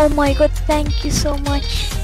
Oh my god, thank you so much.